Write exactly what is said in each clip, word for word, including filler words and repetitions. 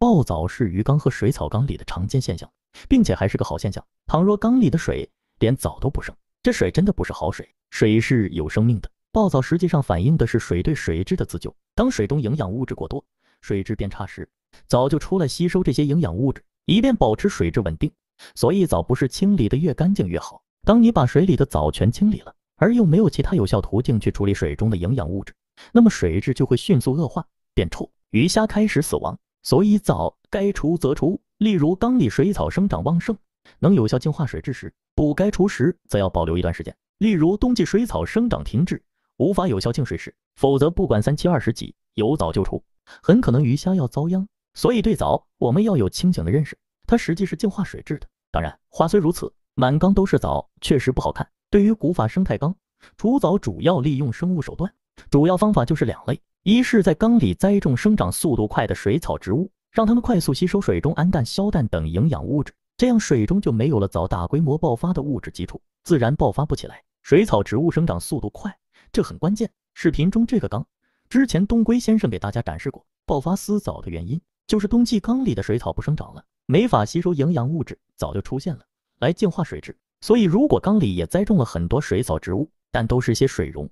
暴藻是鱼缸和水草缸里的常见现象，并且还是个好现象。倘若缸里的水连藻都不剩，这水真的不是好水。水是有生命的，暴藻实际上反映的是水对水质的自救。当水中营养物质过多，水质变差时，藻就出来吸收这些营养物质，以便保持水质稳定。所以藻不是清理的越干净越好。当你把水里的藻全清理了，而又没有其他有效途径去处理水中的营养物质，那么水质就会迅速恶化，变臭，鱼虾开始死亡。所以藻该除则除，例如缸里水草生长旺盛，能有效净化水质时，不该除时则要保留一段时间。例如冬季水草生长停滞，无法有效净水时，否则不管三七二十几，有藻就除，很可能鱼虾要遭殃。所以对藻我们要有清醒的认识，它实际是净化水质的。当然话虽如此，满缸都是藻确实不好看。对于古法生态缸，除藻主要利用生物手段，主要方法就是两类：一是在缸里栽种生长速度快的水草植物，让它们快速吸收水中氨氮、硝氮等营养物质，这样水中就没有了藻大规模爆发的物质基础，自然爆发不起来。水草植物生长速度快，这很关键。视频中这个缸，之前东归先生给大家展示过，爆发丝藻的原因就是冬季缸里的水草不生长了，没法吸收营养物质，藻就出现了，来净化水质。所以如果缸里也栽种了很多水草植物，但都是些水溶、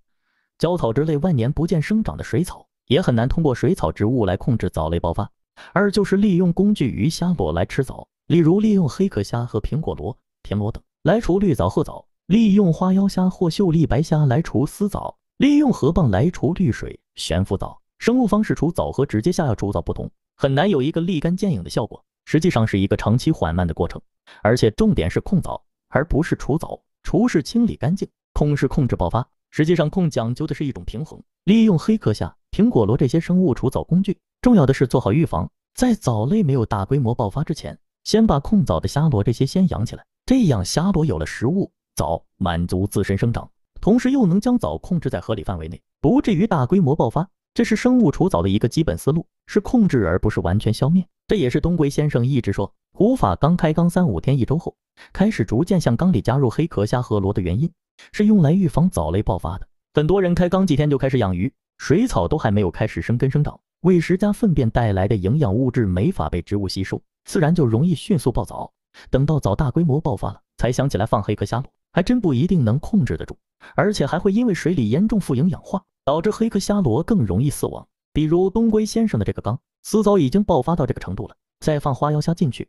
焦草之类万年不见生长的水草，也很难通过水草植物来控制藻类爆发。二就是利用工具鱼虾螺来吃藻，例如利用黑壳虾和苹果螺、田螺等来除绿藻、褐藻，利用花腰虾或秀丽白虾来除丝藻，利用河蚌来除绿水、悬浮藻。生物方式除藻和直接下药除藻不同，很难有一个立竿见影的效果，实际上是一个长期缓慢的过程。而且重点是控藻，而不是除藻。除是清理干净，控是控制爆发。实际上控讲究的是一种平衡，利用黑壳虾、苹果螺这些生物除藻工具，重要的是做好预防，在藻类没有大规模爆发之前，先把控藻的虾螺这些先养起来，这样虾螺有了食物，藻满足自身生长，同时又能将藻控制在合理范围内，不至于大规模爆发。这是生物除藻的一个基本思路，是控制而不是完全消灭。这也是东归先生一直说，古法刚开缸三五天一周后，开始逐渐向缸里加入黑壳虾和螺的原因，是用来预防藻类爆发的。很多人开缸几天就开始养鱼，水草都还没有开始生根生长，喂食加粪便带来的营养物质没法被植物吸收，自然就容易迅速爆藻。等到藻大规模爆发了，才想起来放黑壳虾螺，还真不一定能控制得住，而且还会因为水里严重富营氧化，导致黑壳虾螺更容易死亡。比如东归先生的这个缸，丝藻已经爆发到这个程度了，再放花腰虾进去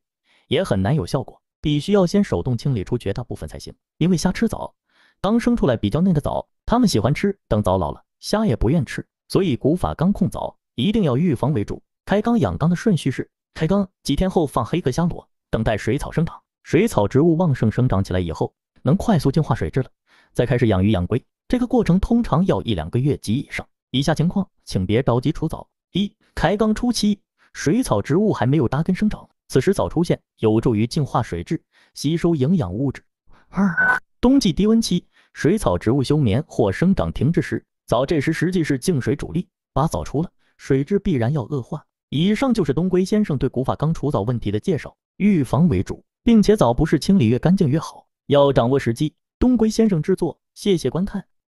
也很难有效果，必须要先手动清理出绝大部分才行。因为虾吃藻，刚生出来比较嫩的藻它们喜欢吃，等藻老了虾也不愿吃，所以古法缸控藻一定要预防为主。开缸养缸的顺序是：开缸几天后放黑壳虾螺，等待水草生长，水草植物旺盛生长起来以后，能快速净化水质了，再开始养鱼养龟。这个过程通常要一两个月及以上。以下情况请别着急除藻：一、开缸初期水草植物还没有扎根生长，此时藻出现有助于净化水质，吸收营养物质。二、冬季低温期水草植物休眠或生长停滞时，藻这时实际是净水主力，把藻除了，水质必然要恶化。以上就是东归先生对古法缸除藻问题的介绍，预防为主，并且藻不是清理越干净越好，要掌握时机。东归先生制作，谢谢观看。